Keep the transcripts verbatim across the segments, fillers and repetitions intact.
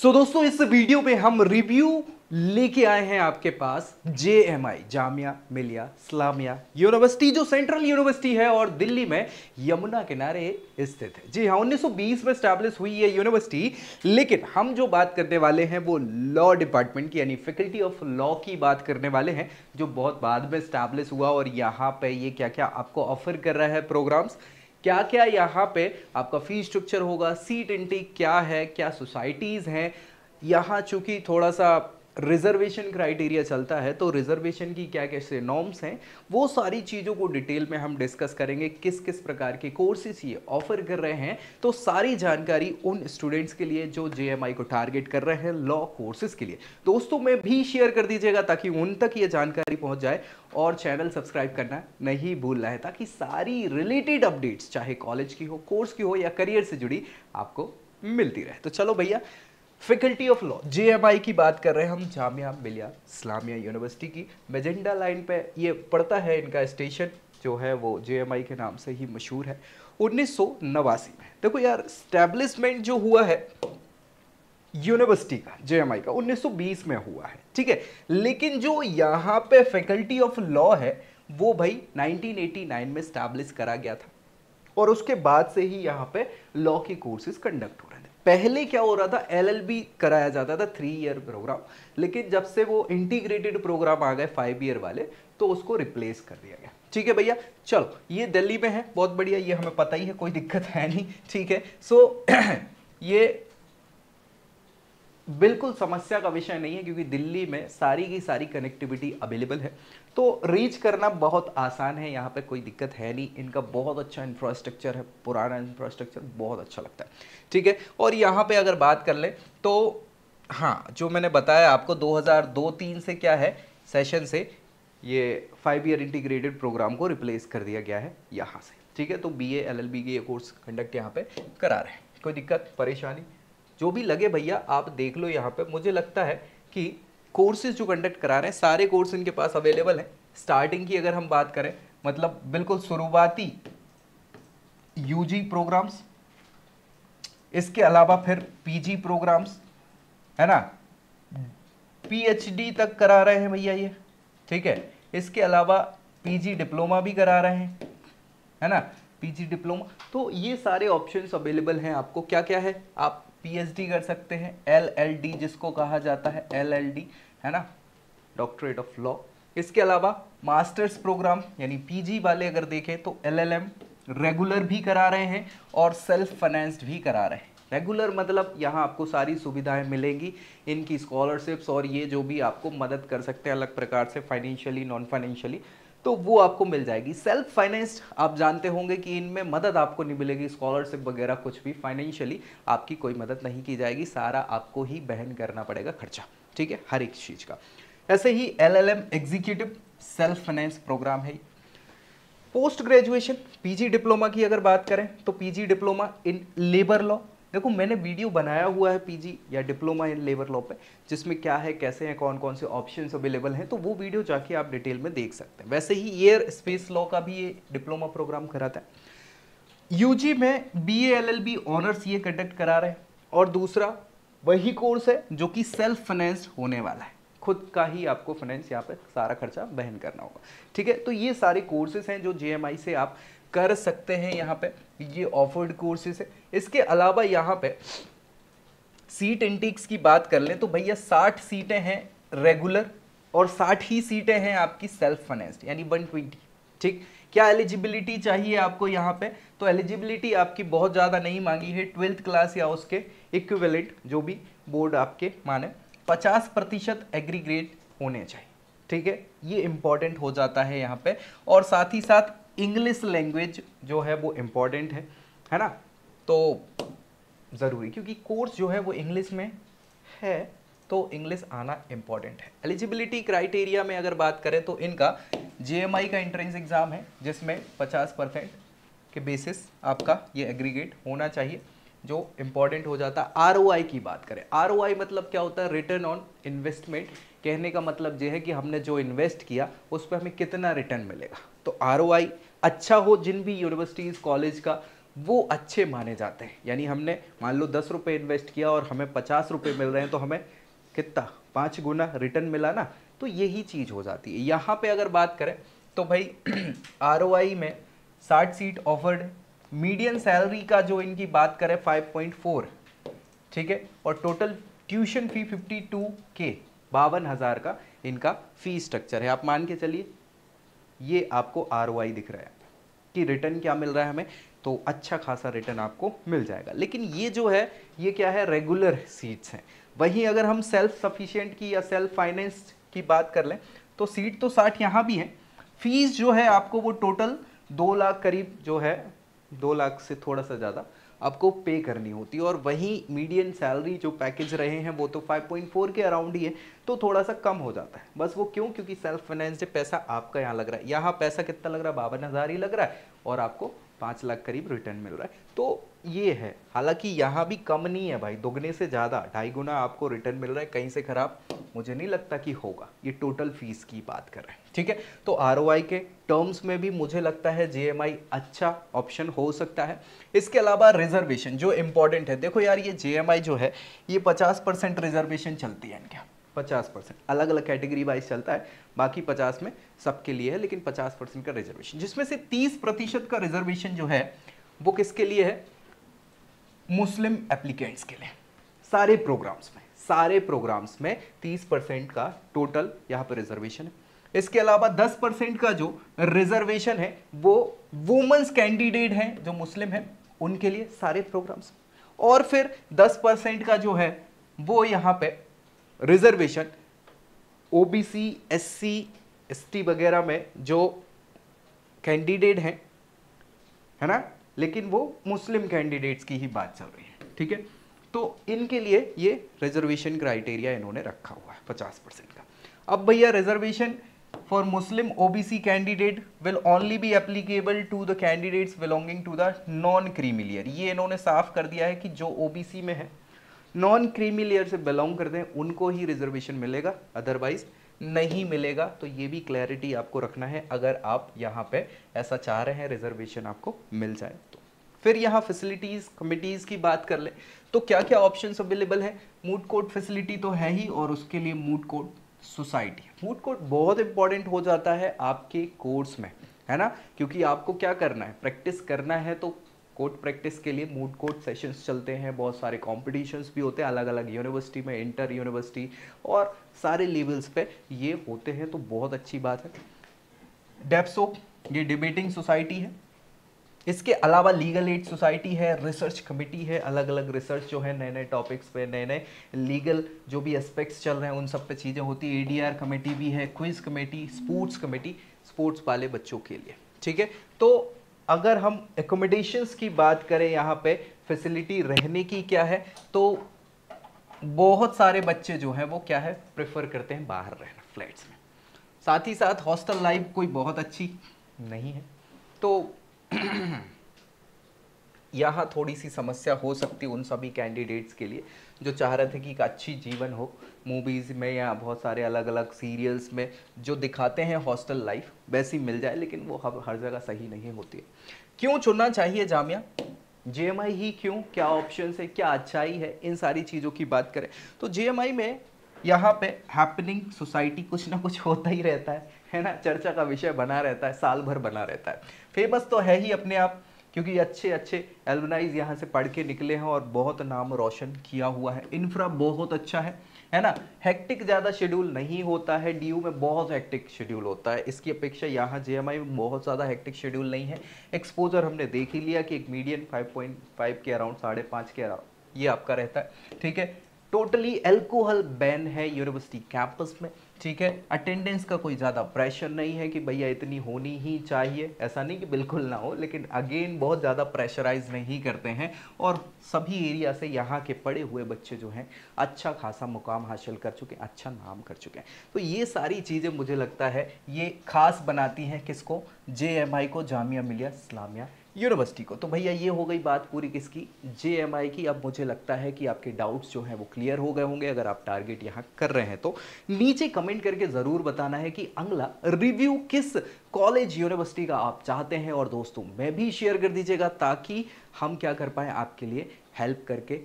सो so, दोस्तों इस video पे हम रिव्यू लेके आए हैं आपके पास जे M I Jamia Millia Islamia university, जो सेंट्रल यूनिवर्सिटी है और दिल्ली में यमुना किनारे स्थित है। जी हाँ, उन्नीस सौ बीस में स्टैब्लिश हुई है यूनिवर्सिटी, लेकिन हम जो बात करने वाले हैं वो लॉ डिपार्टमेंट की यानी फैकल्टी ऑफ लॉ की बात करने वाले हैं, जो बहुत बाद में स्टैब्लिश हुआ। और यहाँ पे ये क्या क्या आपको ऑफर कर रहा है प्रोग्राम्स, क्या क्या यहाँ पे आपका फी स्ट्रक्चर होगा, सीट इंटेक क्या है, क्या सोसाइटीज़ हैं। यहाँ चूँकि थोड़ा सा रिजर्वेशन क्राइटेरिया चलता है, तो रिजर्वेशन की क्या कैसे नॉर्म्स हैं, वो सारी चीज़ों को डिटेल में हम डिस्कस करेंगे। किस किस प्रकार के कोर्सेज ये ऑफर कर रहे हैं, तो सारी जानकारी उन स्टूडेंट्स के लिए जो जे एम आई को टारगेट कर रहे हैं लॉ कोर्सेज के लिए। दोस्तों में भी शेयर कर दीजिएगा ताकि उन तक ये जानकारी पहुँच जाए, और चैनल सब्सक्राइब करना नहीं भूलना है ताकि सारी रिलेटेड अपडेट्स चाहे कॉलेज की हो, कोर्स की हो या करियर से जुड़ी आपको मिलती रहे। तो चलो भैया, faculty of law J M I की बात कर रहे हैं हम, जामिया मिलिया इस्लामिया यूनिवर्सिटी की। मैजेंडा लाइन पे ये पड़ता है, इनका स्टेशन जो है वो जे एम आई के नाम से ही मशहूर है। उन्नीस सौ नवासी में देखो यार, स्टैब्लिशमेंट जो हुआ है यूनिवर्सिटी का जे एम आई का उन्नीस सौ बीस में हुआ है, ठीक है। लेकिन जो यहाँ पे फैकल्टी ऑफ लॉ है वो भाई नाइनटीन एटी नाइन में स्टैब्लिश करा गया था, और उसके बाद से ही यहाँ पे लॉ के कोर्सेज कंडक्ट हो रहे थे। पहले क्या हो रहा था, एल एल बी कराया जाता था, थ्री ईयर प्रोग्राम, लेकिन जब से वो इंटीग्रेटेड प्रोग्राम आ गए फाइव ईयर वाले, तो उसको रिप्लेस कर दिया गया, ठीक है भैया। चलो, ये दिल्ली में है, बहुत बढ़िया, ये हमें पता ही है, कोई दिक्कत है नहीं, ठीक है। सो ये बिल्कुल समस्या का विषय नहीं है, क्योंकि दिल्ली में सारी की सारी कनेक्टिविटी अवेलेबल है, तो रीच करना बहुत आसान है, यहाँ पे कोई दिक्कत है नहीं। इनका बहुत अच्छा इंफ्रास्ट्रक्चर है, पुराना इंफ्रास्ट्रक्चर बहुत अच्छा लगता है, ठीक है। और यहाँ पे अगर बात कर लें तो हाँ, जो मैंने बताया आपको दो हज़ार दो तीन से क्या है सेशन से ये फाइव ईयर इंटीग्रेटेड प्रोग्राम को रिप्लेस कर दिया गया है यहाँ से, ठीक है। तो B A L L B के ये कोर्स कंडक्ट यहाँ पर करा रहे हैं, कोई दिक्कत परेशानी जो भी लगे भैया आप देख लो। यहाँ पे मुझे लगता है कि कोर्सेज जो कंडक्ट करा रहे हैं सारे कोर्स इनके पास अवेलेबल हैं। स्टार्टिंग की अगर हम बात करें, मतलब बिल्कुल शुरुआती यूजी प्रोग्राम्स, इसके अलावा फिर पीजी प्रोग्राम्स है ना, पीएचडी तक करा रहे हैं भैया ये, ठीक है। इसके अलावा पीजी डिप्लोमा भी करा रहे हैं, है ना, पीजी डिप्लोमा। तो ये सारे ऑप्शंस अवेलेबल हैं आपको। क्या क्या है, आप पी एच डी कर सकते हैं, एल एल डी जिसको कहा जाता है एल एल डी है ना, डॉक्टरेट ऑफ लॉ। इसके अलावा मास्टर्स प्रोग्राम यानी पी जी वाले अगर देखें तो एल एल एम रेगुलर भी करा रहे हैं और सेल्फ फाइनेंस्ड भी करा रहे हैं। रेगुलर मतलब यहाँ आपको सारी सुविधाएं मिलेंगी, इनकी स्कॉलरशिप्स और ये जो भी आपको मदद कर सकते हैं अलग प्रकार से, फाइनेंशियली नॉन फाइनेंशियली, तो वो आपको मिल जाएगी। सेल्फ फाइनेंस्ड आप जानते होंगे कि इनमें मदद आपको नहीं मिलेगी, स्कॉलरशिप वगैरह कुछ भी, फाइनेंशियली आपकी कोई मदद नहीं की जाएगी, सारा आपको ही बहन करना पड़ेगा खर्चा, ठीक है, हर एक चीज़ का। ऐसे ही L L M executive self finance programme है। Post graduation P G diploma की अगर बात करें तो P G diploma in labour law, देखो मैंने वीडियो बनाया हुआ है पी जी या डिप्लोमा इन लेबर लॉ पे, जिसमें क्या है कैसे हैं कौन कौन से ऑप्शंस अवेलेबल हैं, तो वो वीडियो जाके आप डिटेल में देख सकते हैं। वैसे ही एयर स्पेस लॉ का भी ये डिप्लोमा प्रोग्राम कराता है। यूजी में B A L L B honours ये कंडक्ट करा रहे हैं, और दूसरा वही कोर्स है जो कि सेल्फ फाइनेंस होने वाला है, खुद का ही आपको फाइनेंस यहाँ पर सारा खर्चा वहन करना होगा, ठीक है। तो ये सारे कोर्सेज हैं जो जे एम आई से आप कर सकते हैं, यहाँ पे ये ऑफर्ड कोर्सेज है। इसके अलावा यहाँ पे सीट इंटेक्स की बात कर लें तो भैया साठ सीटें हैं रेगुलर और साठ ही सीटें हैं आपकी सेल्फ फाइनेंस्ड यानी एक सौ बीस, ठीक। क्या एलिजिबिलिटी चाहिए आपको यहाँ पे, तो एलिजिबिलिटी आपकी बहुत ज़्यादा नहीं मांगी है, ट्वेल्थ क्लास या उसके इक्विवेलेंट जो भी बोर्ड आपके माने पचास प्रतिशत एग्रीग्रेड होने चाहिए, ठीक है, ये इम्पॉर्टेंट हो जाता है यहाँ पे। और साथ ही साथ इंग्लिश लैंग्वेज जो है वो इम्पॉर्टेंट है, है ना, तो ज़रूरी, क्योंकि कोर्स जो है वो इंग्लिश में है तो इंग्लिश आना इम्पॉर्टेंट है। एलिजिबिलिटी क्राइटेरिया में अगर बात करें तो इनका जे एम आई का एंट्रेंस एग्ज़ाम है जिसमें पचास परसेंट के बेसिस आपका ये एग्रीगेट होना चाहिए, जो इम्पॉर्टेंट हो जाता है। आर ओ आई की बात करें, आर ओ आई मतलब क्या होता है, रिटर्न ऑन इन्वेस्टमेंट। कहने का मतलब ये है कि हमने जो इन्वेस्ट किया उस पर हमें कितना रिटर्न मिलेगा। तो आर ओ आई अच्छा हो जिन भी यूनिवर्सिटीज़ कॉलेज का, वो अच्छे माने जाते हैं। यानी हमने मान लो दस रुपये इन्वेस्ट किया और हमें पचास रुपये मिल रहे हैं तो हमें कितना पाँच गुना रिटर्न मिला ना, तो यही चीज़ हो जाती है। यहाँ पे अगर बात करें तो भाई आर ओ आई में साठ सीट ऑफर्ड, मीडियन सैलरी का जो इनकी बात करें फाइव पॉइंट फोर, ठीक है, और total tuition fee fifty two के बावन हज़ार का इनका फी स्ट्रक्चर है। आप मान के चलिए ये आपको आर ओ आई दिख रहा है कि रिटर्न क्या मिल रहा है हमें, तो अच्छा खासा रिटर्न आपको मिल जाएगा। लेकिन ये जो है ये क्या है, रेगुलर सीट्स हैं। वहीं अगर हम सेल्फ सफिशिएंट की या सेल्फ फाइनेंस की बात कर लें तो सीट तो साठ यहाँ भी है। फीस जो है आपको वो टोटल दो लाख करीब जो है, दो लाख से थोड़ा सा ज़्यादा आपको पे करनी होती है। और वहीं मीडियन सैलरी जो पैकेज रहे हैं वो तो फाइव पॉइंट फोर के अराउंड ही है, तो थोड़ा सा कम हो जाता है बस। वो क्यों? क्योंकि सेल्फ फाइनेंस से पैसा आपका यहाँ लग रहा है, यहाँ पैसा कितना लग रहा है, बावन हज़ार ही लग रहा है और आपको पाँच लाख करीब रिटर्न मिल रहा है, तो ये है। हालांकि यहाँ भी कम नहीं है भाई, दोगुने से ज़्यादा ढाई गुना आपको रिटर्न मिल रहा है, कहीं से ख़राब मुझे नहीं लगता कि होगा। ये टोटल फीस की बात कर रहे हैं, ठीक है। तो आर ओ आई के टर्म्स में भी मुझे लगता है जे एम आई अच्छा ऑप्शन हो सकता है। इसके अलावा रिजर्वेशन जो इम्पॉर्टेंट है, देखो यार ये जे एम आई जो है ये पचास परसेंट रिजर्वेशन चलती है इनके, पचास परसेंट अलग अलग कैटेगरी वाइज चलता है, बाकी पचास में सबके लिए है, लेकिन पचास परसेंट का रिजर्वेशन, जिसमें से तीस प्रतिशत का रिजर्वेशन जो है वो किसके लिए है, मुस्लिम एप्लीकेंट्स के लिए। सारे प्रोग्राम्स में, सारे प्रोग्राम्स में तीस परसेंट का टोटल यहाँ पर रिजर्वेशन है। इसके अलावा दस परसेंट का जो रिजर्वेशन है वो वुमेन्स कैंडिडेट हैं जो मुस्लिम हैं उनके लिए, सारे प्रोग्राम्स। और फिर दस परसेंट का जो है वो यहाँ पे रिजर्वेशन ओबीसी, एससी, एसटी वगैरह में जो कैंडिडेट हैं, है ना, लेकिन वो मुस्लिम कैंडिडेट्स की ही बात चल रही है, ठीक है। तो इनके लिए ये रिजर्वेशन क्राइटेरिया इन्होंने रखा हुआ है पचास परसेंट का। अब भैया reservation for Muslim OBC candidate will only be applicable to the candidates belonging to the non creamy layer. ये इन्होंने साफ कर दिया है कि जो ओबीसी में है, नॉन क्रीमी लेयर से बिलोंग करते हैं उनको ही रिजर्वेशन मिलेगा, अदरवाइज नहीं मिलेगा। तो ये भी क्लैरिटी आपको रखना है अगर आप यहाँ पे ऐसा चाह रहे हैं रिजर्वेशन आपको मिल जाए तो। फिर यहाँ फैसिलिटीज़ कमिटीज़ की बात कर ले तो क्या क्या ऑप्शंस अवेलेबल है। मूड कोर्ट फैसिलिटी तो है ही, और उसके लिए moot court society, moot court बहुत इंपॉर्टेंट हो जाता है आपके कोर्स में, है ना, क्योंकि आपको क्या करना है, प्रैक्टिस करना है। तो कोर्ट प्रैक्टिस के लिए मूड कोर्ट सेशंस चलते हैं, बहुत सारे कॉम्पिटिशन्स भी होते हैं अलग अलग यूनिवर्सिटी में, इंटर यूनिवर्सिटी और सारे लेवल्स पे ये होते हैं, तो बहुत अच्छी बात है। डेप्सो ये डिबेटिंग सोसाइटी है, इसके अलावा लीगल एड सोसाइटी है, रिसर्च कमेटी है, अलग अलग रिसर्च जो है नए नए टॉपिक्स पे, नए नए लीगल जो भी एस्पेक्ट्स चल रहे हैं उन सब पे चीज़ें होती है। ए डी आर कमेटी भी है, quiz committee, sports committee, sports वाले बच्चों के लिए, ठीक है। तो अगर हम एकोमोडेशंस की बात करें यहाँ पे फैसिलिटी रहने की क्या है, तो बहुत सारे बच्चे जो हैं वो क्या है प्रेफर करते हैं बाहर रहना फ्लैट्स में। साथ ही साथ हॉस्टल लाइफ कोई बहुत अच्छी नहीं है, तो यहाँ थोड़ी सी समस्या हो सकती है उन सभी कैंडिडेट्स के लिए जो चाह रहे थे कि एक अच्छी जीवन हो। मूवीज़ में या बहुत सारे अलग अलग सीरियल्स में जो दिखाते हैं हॉस्टल लाइफ वैसी मिल जाए, लेकिन वो हर हर जगह सही नहीं होती है। क्यों चुनना चाहिए जामिया, जेएमआई ही क्यों, क्या ऑप्शंस है, क्या अच्छाई है, इन सारी चीज़ों की बात करें तो जेएमआई में यहाँ पे हैपनिंग सोसाइटी कुछ ना कुछ होता ही रहता है, है ना, चर्चा का विषय बना रहता है, साल भर बना रहता है। फेमस तो है ही अपने आप, क्योंकि अच्छे अच्छे एलुमनाइज यहाँ से पढ़ के निकले हैं और बहुत नाम रोशन किया हुआ है। इंफ्रा बहुत अच्छा है, है ना, हेक्टिक ज़्यादा शेड्यूल नहीं होता है। डी यू में बहुत हेक्टिक शेड्यूल होता है, इसकी अपेक्षा यहाँ जे एम आई में बहुत ज़्यादा हेक्टिक शेड्यूल नहीं है। एक्सपोजर हमने देख ही लिया कि एक मीडियन फाइव पॉइंट फाइव के अराउंड, साढ़े पाँच के अराउंड ये आपका रहता है, ठीक है। टोटली एल्कोहल बैन है यूनिवर्सिटी कैंपस में, ठीक है। अटेंडेंस का कोई ज़्यादा प्रेशर नहीं है कि भैया इतनी होनी ही चाहिए, ऐसा नहीं कि बिल्कुल ना हो, लेकिन अगेन बहुत ज़्यादा प्रेशराइज नहीं करते हैं। और सभी एरिया से यहाँ के पढ़े हुए बच्चे जो हैं अच्छा खासा मुकाम हासिल कर चुके हैं, अच्छा नाम कर चुके हैं। तो ये सारी चीज़ें मुझे लगता है ये खास बनाती हैं किसको, जे एम आई को, जामिया मिलिया इस्लामिया यूनिवर्सिटी को। तो भैया ये हो गई बात पूरी किसकी, जे एम आई की। अब मुझे लगता है कि आपके डाउट्स जो हैं वो क्लियर हो गए होंगे अगर आप टारगेट यहाँ कर रहे हैं तो। नीचे कमेंट करके ज़रूर बताना है कि अगला रिव्यू किस कॉलेज यूनिवर्सिटी का आप चाहते हैं, और दोस्तों मैं भी शेयर कर दीजिएगा ताकि हम क्या कर पाएँ आपके लिए हेल्प करके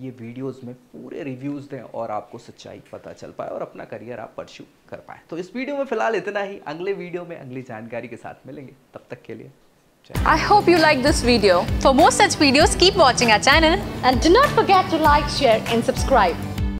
ये वीडियोस में पूरे रिव्यूज़ दें और आपको सच्चाई पता चल पाए और अपना करियर आप परस्यू कर पाएँ। तो इस वीडियो में फिलहाल इतना ही, अगले वीडियो में अगली जानकारी के साथ मिलेंगे, तब तक के लिए। I hope you like this video. For more such videos, keep watching our channel and do not forget to like, share and subscribe.